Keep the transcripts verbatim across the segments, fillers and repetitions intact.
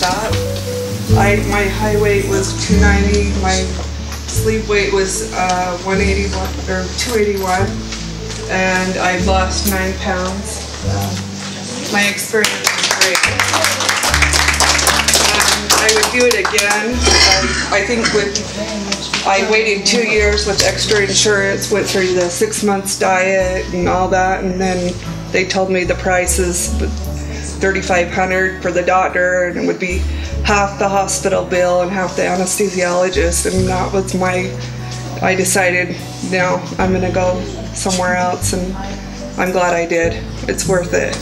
stop. I, my high weight was two ninety, my sleep weight was uh, one eighty-one, or two eighty-one, and I've lost nine pounds. Um, my experience was great. Um, I would do it again. Um, I think with, I waited two years with extra insurance, went through the six months diet and all that, and then they told me the price is thirty-five hundred dollars for the doctor, and it would be half the hospital bill and half the anesthesiologist, and that was my, I decided, no, I'm gonna go somewhere else, and I'm glad I did. It's worth it.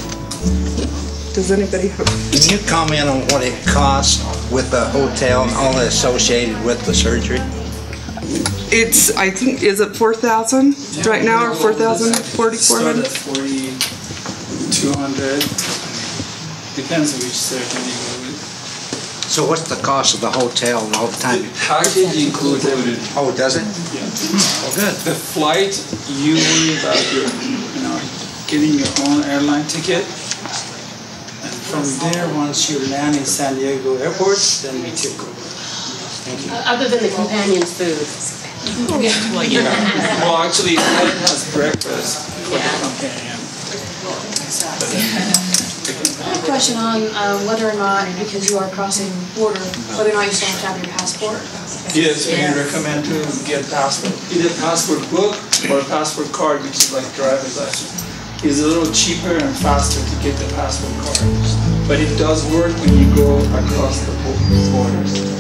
Does anybody have? Can you comment on what it costs with the hotel and all that associated with the surgery? It's, I think, is it four thousand right now, or four thousand, forty-four hundred? forty-two hundred. Depends on which surgeon you go with. So what's the cost of the hotel and all the time? The package includes everything. Oh, does it? Yeah. Oh, good. The flight, you worry about your, you know, getting your own airline ticket. And from there, once you land in San Diego Airport, then we take over. Thank you. Other than the companion food. Yeah. Well, actually, it has breakfast for yeah. the companion. I have a question on uh, whether or not, because you are crossing border, whether or not you still have to have your passport? Yes, we yeah. recommend to get passport. Either passport book or passport card, which is like driver's license. It's a little cheaper and faster to get the passport card. But it does work when you go across the borders.